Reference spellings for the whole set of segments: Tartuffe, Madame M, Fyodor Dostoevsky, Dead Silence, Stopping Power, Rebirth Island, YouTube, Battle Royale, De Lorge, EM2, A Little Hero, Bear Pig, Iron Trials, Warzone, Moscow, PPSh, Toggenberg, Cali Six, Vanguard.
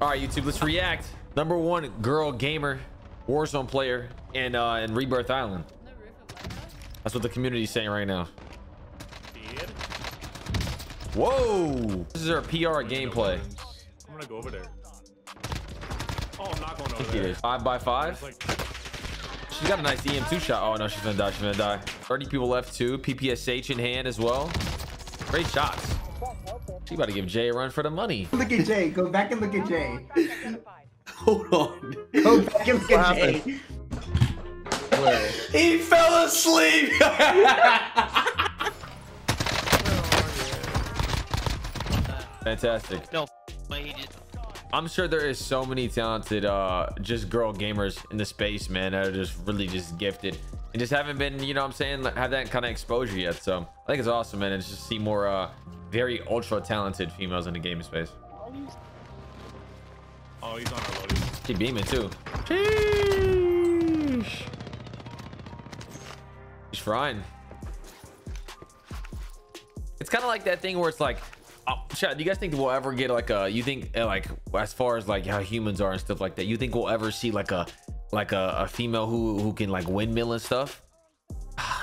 All right, YouTube, let's react. Number one girl gamer, Warzone player, and Rebirth Island. That's what the community's saying right now. Whoa! This is our PR gameplay. I'm gonna go over there. Oh, I'm not going over there. 5x5. She's got a nice EM2 shot. Oh no, she's gonna die. She's gonna die. 30 people left too. PPSh in hand as well. Great shots. She about to give Jay a run for the money. Look at Jay. Go back and look at Jay. Hold on. Go back and look at Jay. He fell asleep. Fantastic. No, I'm sure there is so many talented just girl gamers in the space, man, that are just really just gifted and just haven't been, you know what I'm saying, have that kind of exposure yet. So I think it's awesome, man, and just see more very ultra talented females in the game space. Oh, he's on our loading. She beaming too. Sheesh. He's frying. It's kind of like that thing where it's like, oh, Chad, do you guys think we'll ever get like a, you think like as far as like how humans are and stuff like that, you think we'll ever see like a female who can like windmill and stuff?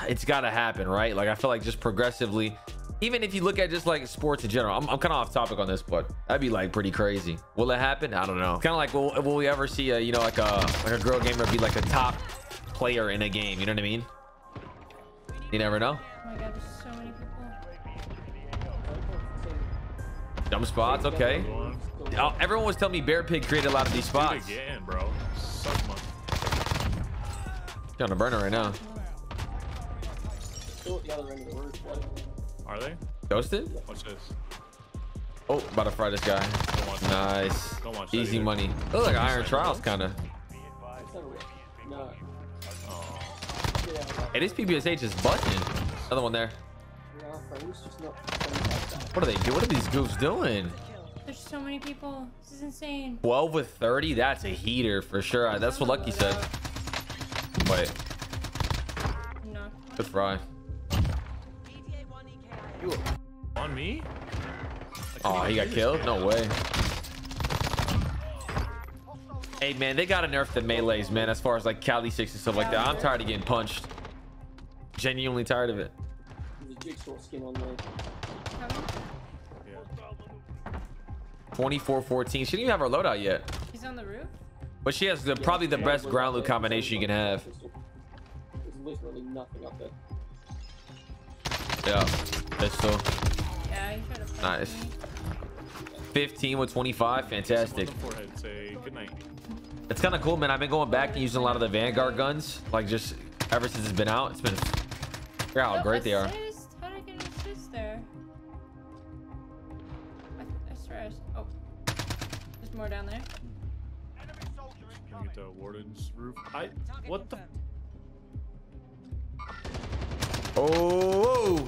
It's gotta happen, right? Like I feel like just progressively, even if you look at just like sports in general, I'm kind of off topic on this, but that'd be like pretty crazy. Will it happen? I don't know. Kind of like, will we ever see a, you know, like a girl gamer be like a top player in a game? You know what I mean? You never know. Oh my God, there's so many people. Dumb spots, okay. Everyone was telling me Bear Pig created a lot of these spots. Again, bro. Suck money. Got a burner right now. Are they? Ghosted? Watch this. Oh, about to fry this guy. Nice. Easy money. Looks like Iron Trials, kind of. Hey, this PPSh is busting. Another one there. What are they doing? What are these goofs doing? There's so many people. This is insane. 12 with 30. That's a heater for sure. That's what Lucky said. Wait. No. Good fry. On me? Oh, he got killed? No way. Hey, man, they got to nerf the melees, man, as far as like Cali Six and stuff like that. I'm tired of getting punched. Genuinely tired of it. Jigsaw skin on there. 24-14. She didn't even have her loadout yet. He's on the roof, but she has the, yeah, probably the best ground loot combination you can have. There's literally nothing up there. Yeah, pistol. Yeah, nice. 15 with 25, fantastic. It's kind of cool, man. I've been going back to using a lot of the Vanguard guns, like just ever since it's been out. It's been how no, great assist? They are. How did I get an assist there? I swear I was, oh, there's more down there. Enemy soldier incoming. Get the warden's roof. What the? Oh!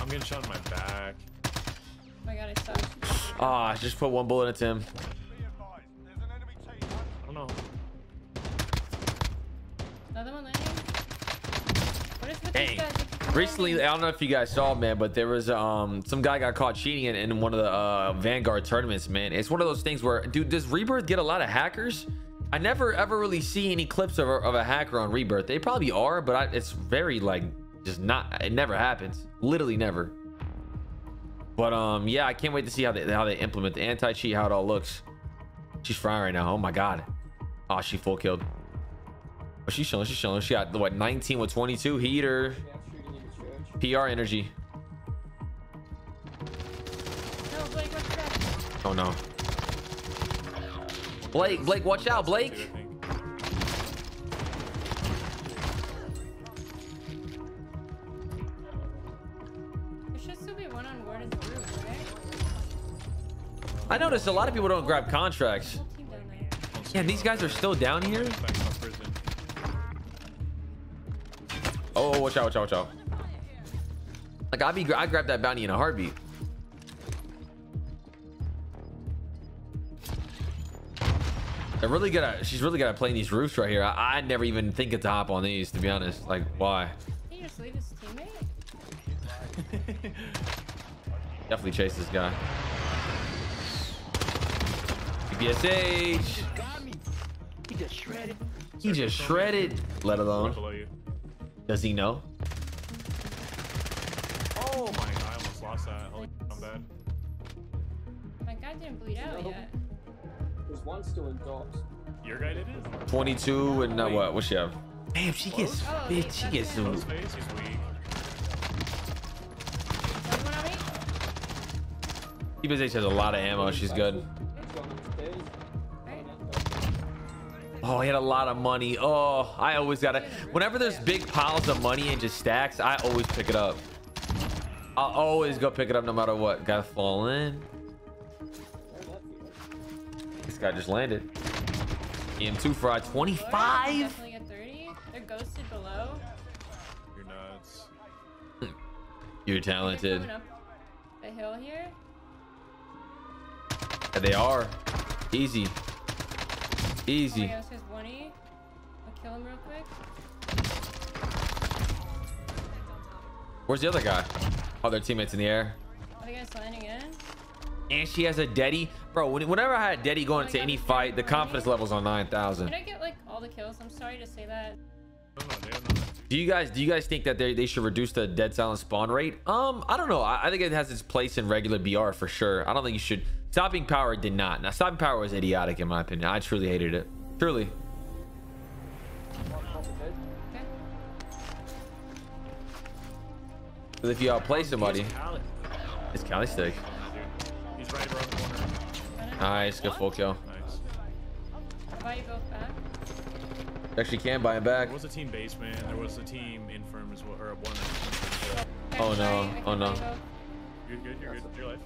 I'm getting shot in my back. Oh my God, I suck. Ah, I just put one bullet into him. I don't know. Another one landing. Dang. Recently, I don't know if you guys saw, man, but there was some guy got caught cheating in one of the Vanguard tournaments, man. It's one of those things where, dude, does Rebirth get a lot of hackers? I never ever really see any clips of a hacker on Rebirth. They probably are, but it's very like just not, it never happens, literally never. But yeah, I can't wait to see how they implement the anti-cheat, how it all looks. She's frying right now. Oh my God. Oh, she full killed. Oh, she's chilling, she's chilling. She got, what, 19 with 22 heater. PR energy. No, Blake, watch out. Oh, no. Blake, watch out, Blake. There should still be one on Warden's roof, right? I noticed a lot of people don't grab contracts. Yeah, these guys are still down here. Oh, watch out, watch out, watch out. Like, I grab that bounty in a heartbeat. They're really good at, she's really good at playing these roofs right here. I never even think to hop on these, to be honest. Like, why? Can you just leave his teammate? Definitely chase this guy. PPSh. He just shredded. He just shredded. Let alone. Does he know? Oh my god, I almost lost that. Holy I'm bad. My guy didn't bleed out yet. There's one still in dogs. Your guy did it? 22 and not what? What she have? Damn, she gets bitch. She gets some. PPSh has a lot of ammo. She's good. Oh, he had a lot of money. Oh, I always gotta. Whenever there's big piles of money and just stacks, I always pick it up. I'll always go pick it up no matter what. Gotta fall in. This guy just landed. EM2 fried 25. They're ghosted below. You're nuts. You're talented. Coming up the hill here. Yeah, they are. Easy. Easy. Oh, yeah, this is 1E. I'll kill him real quick. Where's the other guy? Oh, their teammates in the air. Are you guys landing in? And she has a deadie. Bro, whenever I had a deadie going into any fight, the confidence level's on 9,000. Can I get like all the kills? I'm sorry to say that. Do you guys think that they should reduce the Dead Silence spawn rate? I don't know. I think it has its place in regular BR for sure. I don't think you should. Stopping Power did not. Now Stopping Power was idiotic in my opinion. I truly hated it. Truly. Because if you outplay somebody, it's Cali Six. He's right around the corner. Nice, good full kill. Nice. Buy you both back. Actually can buy him back. There was a team basement. There was a team infirm as well, or one. Oh no! Oh no! You're good. You're good. You're life.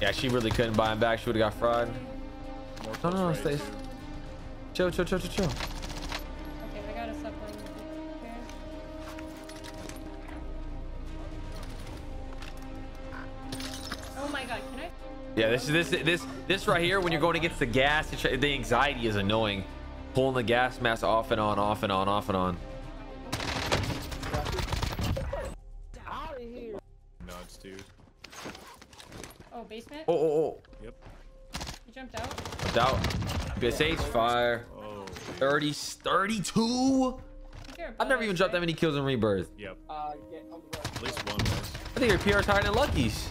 Yeah, she really couldn't buy him back. She would have got fried. No, no, no, stay. Chill, chill, chill, chill, chill. Okay, I got a supplement here. Oh my god, can I? Yeah, this right here, when you're going against the gas, the anxiety is annoying. Pulling the gas mask off and on, off and on, off and on. Nuts, dude. Oh, basement? Oh, oh, oh. Yep. You jumped out? Jumped out. PPSh, fire. Oh, 30, 32? I've never even dropped that many kills in Rebirth. Yep. At least one was. I think your PR's higher than Lucky's.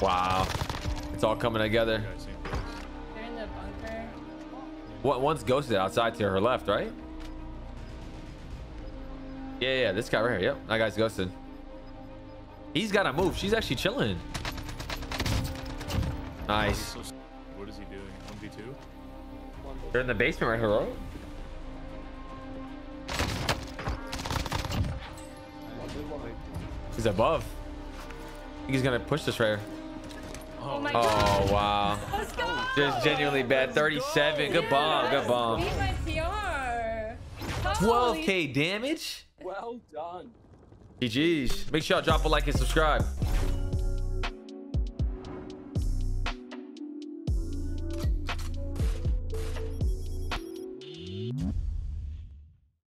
Wow, it's all coming together. They're in the bunker. What? One's ghosted outside to her left, right? Yeah, yeah, this guy right here. Yep, that guy's ghosted. He's gotta move. She's actually chilling. Nice. What is he doing? 1v2. They're in the basement right here, right? He's above. I think he's gonna push this right here. Oh, my God. Wow. Let's go. Just genuinely bad. 37. Go. Good bomb. Good bomb. 12K damage. Well done. GG's. Make sure y'all drop a like and subscribe.